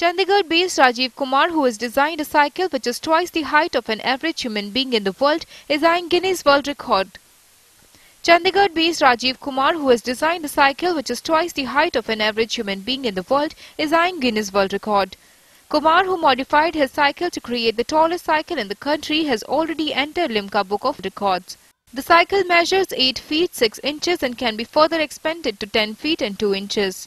Chandigarh-based Rajiv Kumar, who has designed a cycle which is twice the height of an average human being in the world, is eyeing Guinness World Record. Chandigarh-based Rajiv Kumar, who has designed a cycle which is twice the height of an average human being in the world, is eyeing Guinness World Record. Kumar, who modified his cycle to create the tallest cycle in the country, has already entered Limca Book of Records. The cycle measures 8 feet 6 inches and can be further expanded to 10 feet and 2 inches.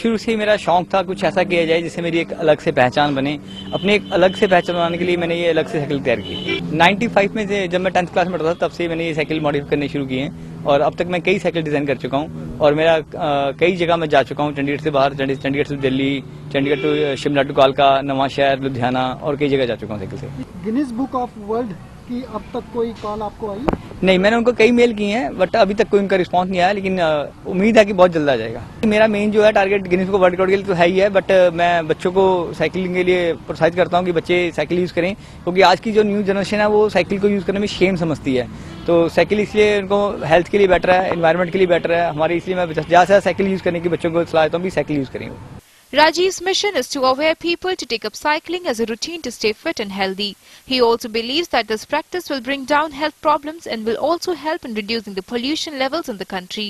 शुरू से ही मेरा शौक था कुछ ऐसा किया जाए जिससे मेरी एक अलग से पहचान बने। अपने एक अलग से पहचान बनाने के लिए मैंने ये अलग से साइकिल तैयार की। 95 में जब मैं 10th क्लास में पढ़ता था तब से मैंने ये साइकिल मॉडिफाई करने शुरू की है और अब तक मैं कई साइकिल डिजाइन कर चुका हूँ और मेरा कई जगह मैं जा चुका हूँ। चंडीगढ़ से बाहर, चंडीगढ़ से दिल्ली, चंडीगढ़ टू शिमला टू कालका, नवा शहर, लुधियाना और कई जगह जा चुका हूँ साइकिल से। गिनीज बुक ऑफ वर्ल्ड की अब तक कोई कॉल आपको आई? नहीं, मैंने उनको कई मेल किए हैं बट अभी तक कोई उनका रिस्पांस नहीं आया, लेकिन उम्मीद है कि बहुत जल्द आ जाएगा। मेरा मेन जो है target Guinness book world record के लिए तो है ही है, बट मैं बच्चों को साइकिलिंग के लिए प्रोत्साहित करता हूं कि बच्चे साइकिल यूज़ करें, क्योंकि आज की जो न्यू जनरेशन है वो साइकिल को यूज़ करने में शेम समझती है। तो साइकिल इसलिए उनको हेल्थ के लिए बेटर है, एनवायरमेंट के लिए बेटर है हमारे, इसलिए मैं ज़्यादा से ज़्यादा साइकिल यूज़ करने की बच्चों को सलाह देता हूँ कि साइकिल यूज़ करें। Rajiv's mission is to aware people to take up cycling as a routine to stay fit and healthy. He also believes that this practice will bring down health problems and will also help in reducing the pollution levels in the country.